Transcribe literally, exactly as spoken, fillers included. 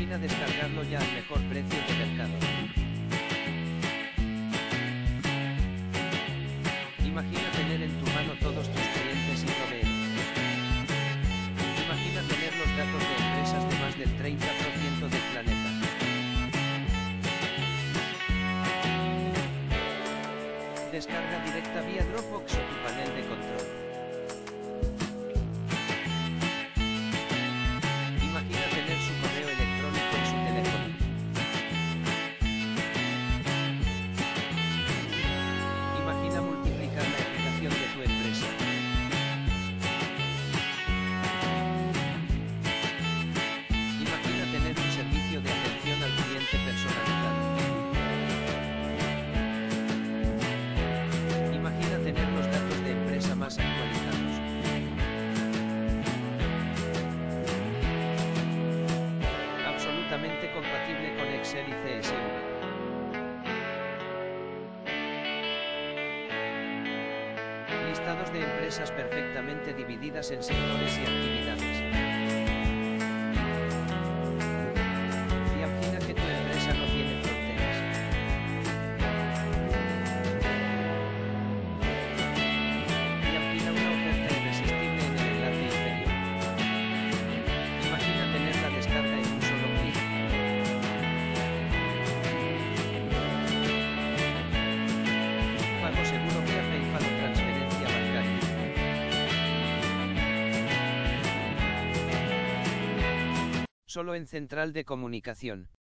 Imagina descargarlo ya al mejor precio de mercado. Imagina tener en tu mano todos tus clientes y proveedores. Imagina tener los datos de empresas de más del treinta por ciento del planeta. Descarga directa vía Dropbox o tu panel de control. Compatible con Excel y C S V. Listados de empresas perfectamente divididas en sectores y actividades. Imagina que tu empresa no tiene fronteras. Imagina una oferta irresistible en el enlace inferior. Imagina tener la descarga en un solo clic. Seguro que ha PayPal o transferencia bancaria. Solo en central de comunicación.